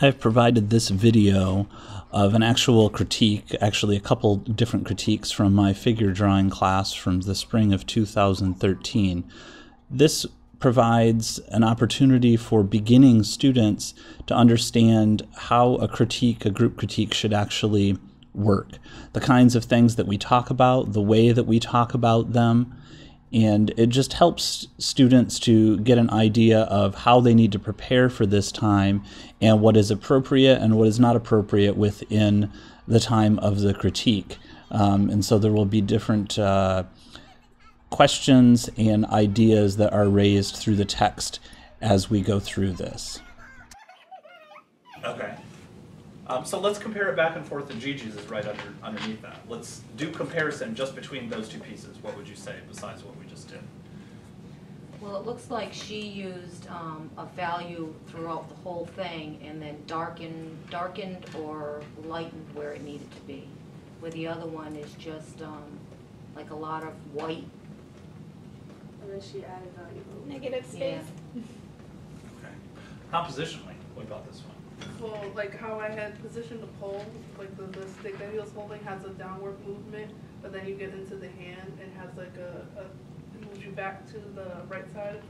I've provided this video of an actual critique, actually a couple different critiques from my figure drawing class from the spring of 2013. This provides an opportunity for beginning students to understand how a critique, a group critique, should actually work. The kinds of things that we talk about, the way that we talk about them, and it just helps students to get an idea of how they need to prepare for this time and what is appropriate and what is not appropriate within the time of the critique. And so there will be different questions and ideas that are raised through the text as we go through this. Okay. So let's compare it back and forth, and Gigi's is right underneath that. Let's do comparison just between those two pieces. What would you say besides what we just did? Well, it looks like she used a value throughout the whole thing and then darkened or lightened where it needed to be. Where the other one is just like a lot of white. And then she added value. Negative space. Yeah. Okay. Compositionally, what about this one? Well, like how I had positioned the pole, like the stick that he was holding has a downward movement, but then you get into the hand and has like it moves you back to the right side,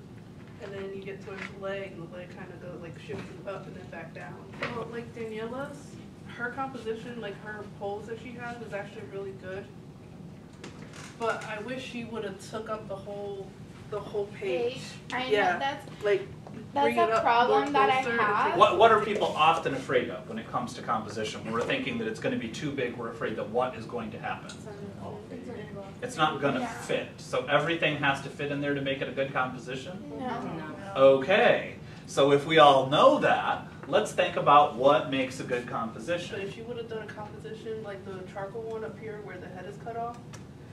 and then you get towards the leg, and the leg kind of goes like shifts you up and then back down. So like Daniela's, her composition, like her poles that she had, was actually really good. But I wish she would have took up the whole page. I know that's a problem that I have. What are people often afraid of when it comes to composition? We're thinking that it's going to be too big. We're afraid that what is going to happen? It's not going to fit. So everything has to fit in there to make it a good composition? No. Okay. So if we all know that, let's think about what makes a good composition. So if you would have done a composition like the charcoal one up here where the head is cut off,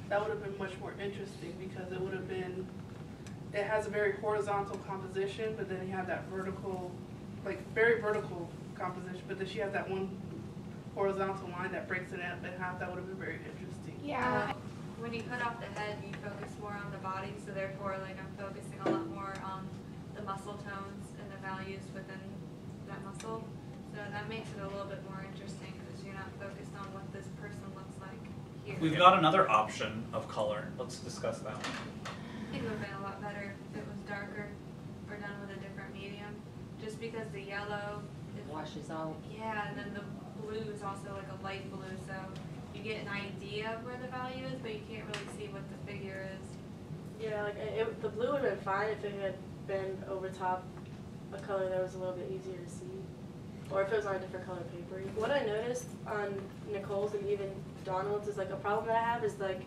that would have been much more interesting because it would have been... It has a very horizontal composition, but then you have that vertical, like very vertical composition, but then she has that one horizontal line that breaks it up in half. That would have been very interesting. Yeah. When you cut off the head, you focus more on the body, so therefore like I'm focusing a lot more on the muscle tones and the values within that muscle. So that makes it a little bit more interesting because you're not focused on what this person looks like here. We've got another option of color. Let's discuss that one. It would have been a lot better if it was darker or done with a different medium, just because the yellow washes out. Yeah, and then the blue is also like a light blue, so you get an idea of where the value is, but you can't really see what the figure is. Yeah, like the blue would have been fine if it had been over top a color that was a little bit easier to see, or if it was on a different color paper. What I noticed on Nicole's and even Donald's is like a problem that I have is like.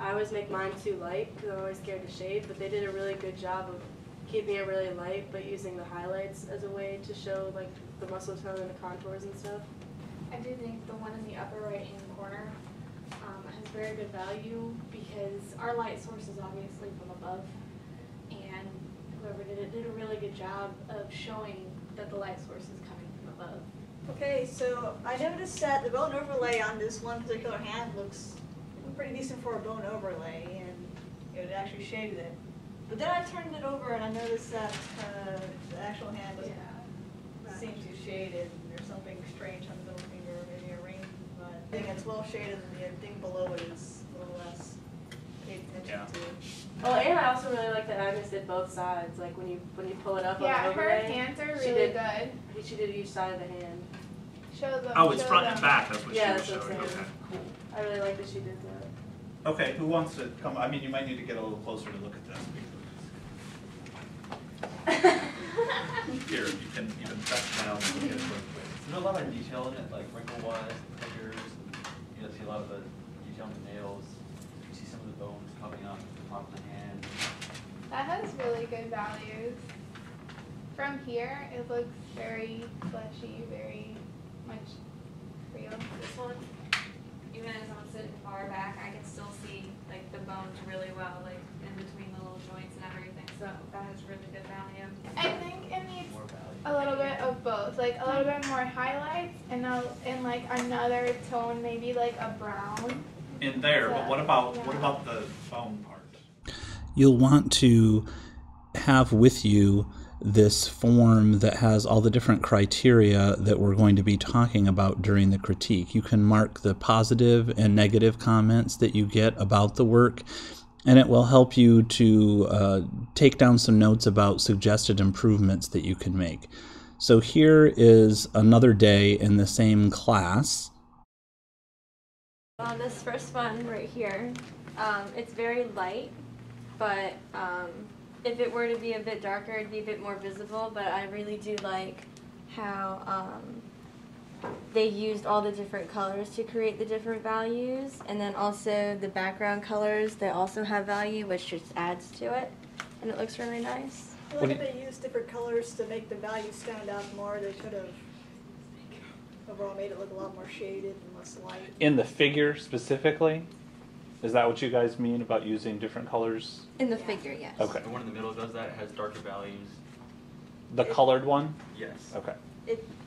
I always make mine too light because I'm always scared to shade, but they did a really good job of keeping it really light, but using the highlights as a way to show like the muscle tone and the contours and stuff. I do think the one in the upper right-hand corner has very good value because our light source is obviously from above, and whoever did it did a really good job of showing that the light source is coming from above. Okay, so I noticed that the bone overlay on this one particular hand looks pretty decent for a bone overlay, and it actually shaded it. But then I turned it over and I noticed that the actual hand doesn't seem too shaded. There's something strange on the middle finger, maybe a ring, but I think it's well shaded and the thing below it is a little less paid attention to. Well, and I also really like that Agnes did both sides. Like when you pull it up on the overlay, her hands are really good. She did each side of the hand. It's front and back, that's what she was showing. Okay, cool. I really like that she did that. Okay, who wants to come? I mean, you might need to get a little closer to look at this. Here, you can even touch down and look at it real quick. There's a lot of detail in it, like wrinkle-wise, fingers, you know, see a lot of the detail in the nails. You see some of the bones coming up at the top of the hand. That has really good values. From here, it looks very fleshy, very much real. This one? Even as I'm sitting far back, I can still see like the bones really well, like in between the little joints and everything. So that has really good value. I think it needs a little bit of both, like a little bit more highlights and like another tone, maybe like a brown. In there, so, but what about the bone part? You'll want to have with you this form that has all the different criteria that we're going to be talking about during the critique. You can mark the positive and negative comments that you get about the work, and it will help you to take down some notes about suggested improvements that you can make. So here is another day in the same class. On this first one right here, it's very light, but if it were to be a bit darker, it'd be a bit more visible, but I really do like how they used all the different colors to create the different values, and then also the background colors, they also have value, which just adds to it, and it looks really nice. I like that they used different colors to make the value stand out more. They could have overall made it look a lot more shaded and less light. In the figure specifically? Is that what you guys mean about using different colors? In the figure, yes. Okay. The one in the middle does that. It has darker values. The colored one? Yes. Okay.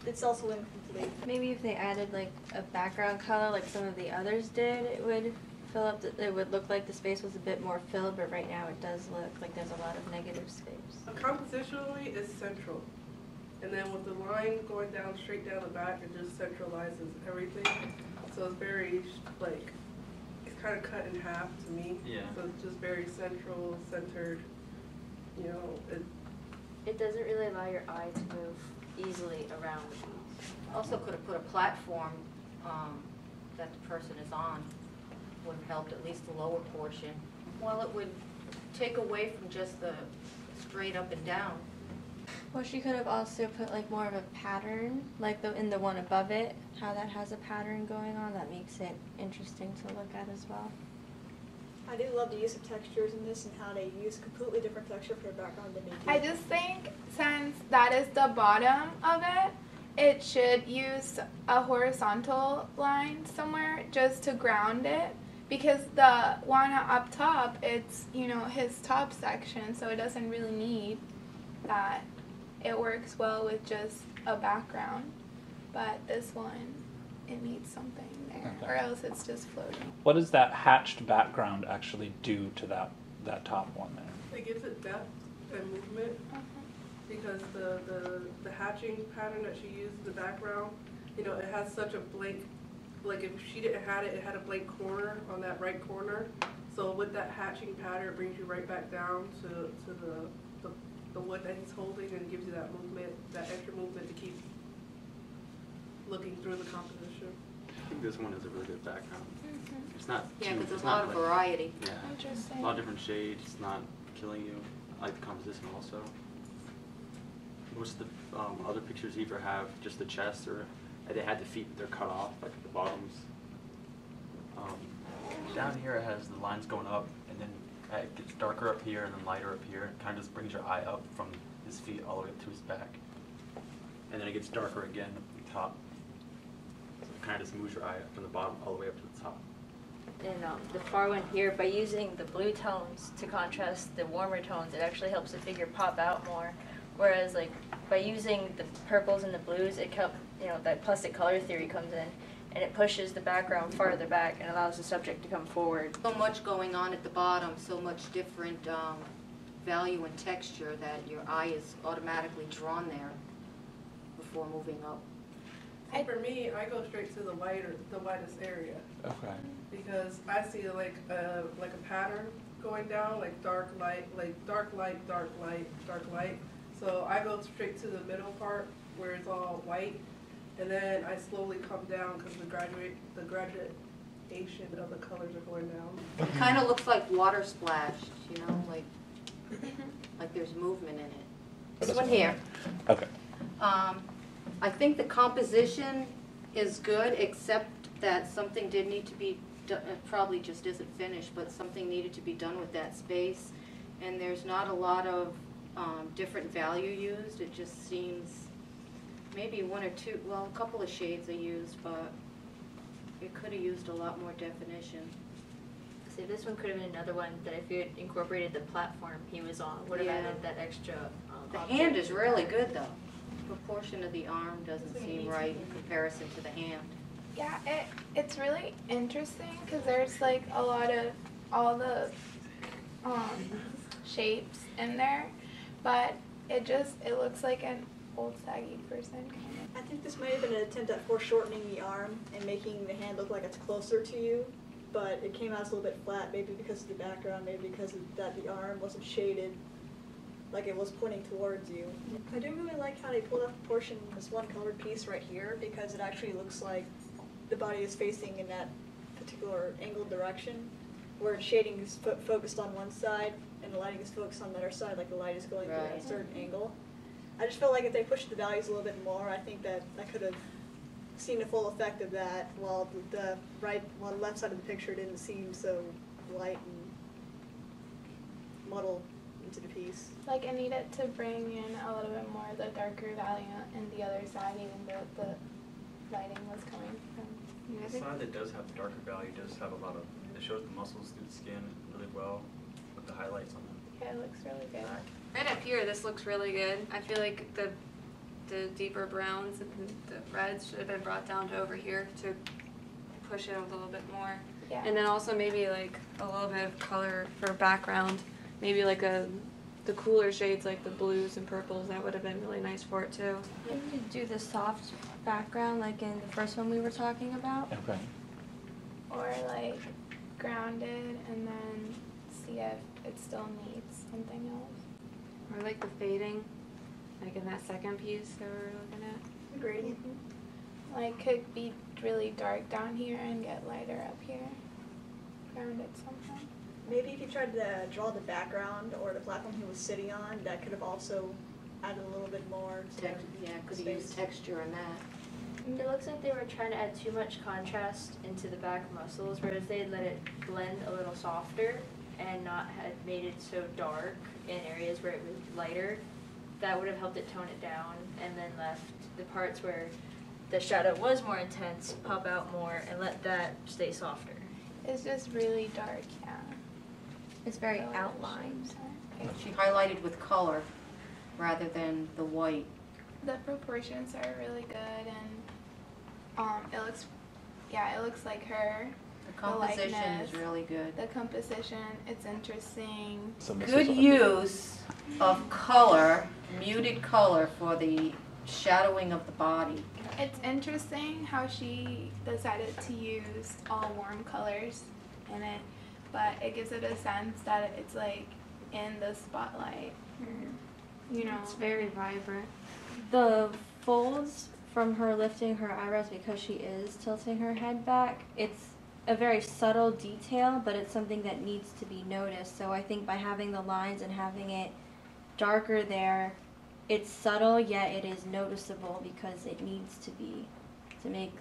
It's also incomplete. Maybe if they added like a background color, like some of the others did, it would fill up. It would look like the space was a bit more filled, but right now it does look like there's a lot of negative space. Compositionally, it's central, and then with the line going down straight down the back, it just centralizes everything. So it's very like. Kind of cut in half to me, yeah. So it's just very central, centered, you know. It doesn't really allow your eye to move easily around. Also could have put a platform that the person is on, would have helped at least the lower portion. While it would take away from just the straight up and down. Well, she could have also put like more of a pattern, like in the one above it, how that has a pattern going on. That makes it interesting to look at as well. I do love the use of textures in this and how they use completely different texture for the background to make it. I just think since that is the bottom of it, it should use a horizontal line somewhere just to ground it, because the one up top, it's, you know, his top section, so it doesn't really need that. It works well with just a background, but this one, it needs something there, okay. Or else it's just floating. What does that hatched background actually do to that top one there? It gives it depth and movement, okay. Because the hatching pattern that she used in the background, you know, it has such a blank, like if she didn't have it, it had a blank corner on that right corner. So with that hatching pattern, it brings you right back down to the wood that he's holding, and gives you that movement, that extra movement to keep looking through the composition. I think this one is a really good background. Mm-hmm. It's not. Yeah, because there's a lot of variety. Yeah. Interesting. A lot of different shades. It's not killing you. I like the composition also. Most of the other pictures either have just the chest, or they had the feet. They're cut off, like the bottoms. Down here it has the lines going up, and then. It gets darker up here and then lighter up here. It kind of just brings your eye up from his feet all the way up to his back. And then it gets darker again at the top. So it kind of just moves your eye up from the bottom all the way up to the top. And the far one here, by using the blue tones to contrast the warmer tones, it actually helps the figure pop out more. Whereas like by using the purples and the blues, it kept, you know, that plastic color theory comes in. And it pushes the background farther back and allows the subject to come forward. So much going on at the bottom, so much different value and texture that your eye is automatically drawn there before moving up. So for me, I go straight to the widest area. Okay. Because I see like a pattern going down, like dark light, dark light, dark light. So I go straight to the middle part where it's all white. And then I slowly come down because the graduation of the colors are going down. It kind of looks like water splashed, you know, like there's movement in it. This one here. Okay. I think the composition is good, except that something did need to be done. It probably just isn't finished, but something needed to be done with that space. And there's not a lot of different value used. It just seems. Maybe one or two, well, a couple of shades are used, but it could have used a lot more definition. See, this one could have been another one that if you had incorporated the platform he was on, would have added that extra The hand is really good, though. The proportion of the arm doesn't seem right in comparison to the hand. Yeah, it's really interesting because there's, like, a lot of all the shapes in there, but It looks like an old saggy person. I think this might have been an attempt at foreshortening the arm and making the hand look like it's closer to you, but it came out as a little bit flat, maybe because of the background, maybe because of that the arm wasn't shaded, like it was pointing towards you. I do really like how they pulled off the portion, this one colored piece right here, because it actually looks like the body is facing in that particular angled direction, where shading is focused on one side and the lighting is focused on the other side, like the light is going through a certain angle. I just felt like if they pushed the values a little bit more, I think that I could have seen the full effect of that, while the left side of the picture didn't seem so light and muddled into the piece. Like, I needed to bring in a little bit more of the darker value in the other side, even though the lighting was coming from. The side that does have the darker value does have a lot of, it shows the muscles through the skin really well with the highlights on them. Yeah, it looks really good. Right up here, this looks really good. I feel like the deeper browns and the reds should have been brought down to over here to push it a little bit more. Yeah. And then also maybe like a little bit of color for background. Maybe like the cooler shades like the blues and purples, that would have been really nice for it too. You could do the soft background like in the first one we were talking about. Okay. Or like grounded and then see if it still needs something else. Or like the fading, like in that second piece that we were looking at. Gradient. Mm-hmm. Like could be really dark down here and get lighter up here. Ground it somehow. Maybe if you tried to draw the background or the platform he was sitting on, that could have also added a little bit more to could you use texture in that? It looks like they were trying to add too much contrast into the back muscles, whereas they let it blend a little softer and not had made it so dark in areas where it was lighter. That would have helped it tone it down, and then left the parts where the shadow was more intense pop out more and let that stay softer. It's just really dark, yeah. It's very outlined. She highlighted with color rather than the white. The proportions are really good, and it looks, yeah, it looks like her. The composition is really good. The composition, it's interesting. Good use of color, muted color for the shadowing of the body. It's interesting how she decided to use all warm colors in it, but it gives it a sense that it's like in the spotlight. Mm-hmm. You know, it's very vibrant. The folds from her lifting her eyebrows because she is tilting her head back, it's a very subtle detail, but it's something that needs to be noticed. So I think by having the lines and having it darker there, it's subtle, yet it is noticeable because it needs to be, to make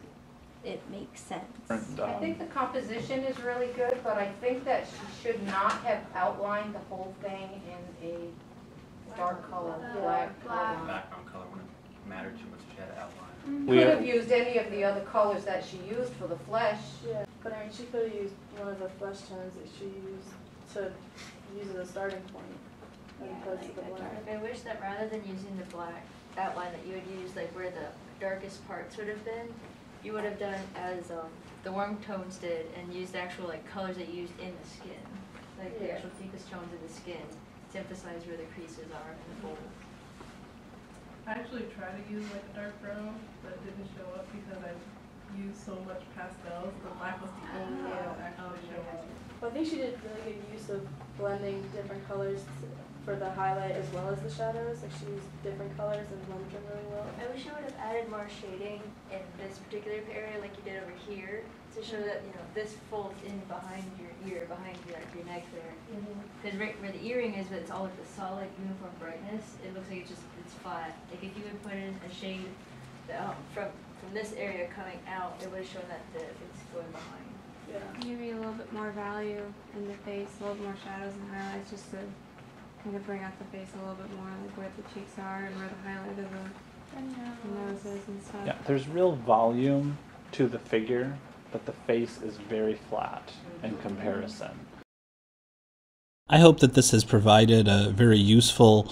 it make sense. I think the composition is really good, but I think that she should not have outlined the whole thing in a dark color, black. Background color wouldn't matter too much if she had an outline. Mm-hmm. Could have used any of the other colors that she used for the flesh. Yeah, but I mean, she could have used one of the flesh tones that she used to use as a starting point. Yeah, like the black. I wish that rather than using the black outline that you would use, like where the darkest parts would have been, you would have done as the warm tones did and used actual like colors that you used in the skin, like the actual deepest tones of the skin to emphasize where the creases are and the folds. I actually tried to use like a dark brown, but it didn't show up because I used so much pastels. The black was the only one that actually showed up. Well, I think she did really good use of blending different colors for the highlight as well as the shadows. Like she used different colors and blended them really well. I wish I would have added more shading in this particular area, like you did over here, to show that you know this folds in behind your ear, behind your neck there. Because right where the earring is, but it's all with the solid uniform brightness. It looks like it's flat. Like if you would put in a shade from this area coming out, it would have shown that it's going behind. Yeah. Maybe a little bit more value in the face, a little more shadows and highlights, just to kind of bring out the face a little bit more, like where the cheeks are and where the highlight of the nose is and stuff. Yeah, there's real volume to the figure, but the face is very flat in comparison. I hope that this has provided a very useful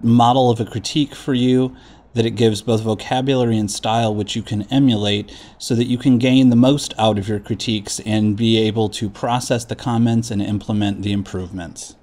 model of a critique for you, that it gives both vocabulary and style which you can emulate so that you can gain the most out of your critiques and be able to process the comments and implement the improvements.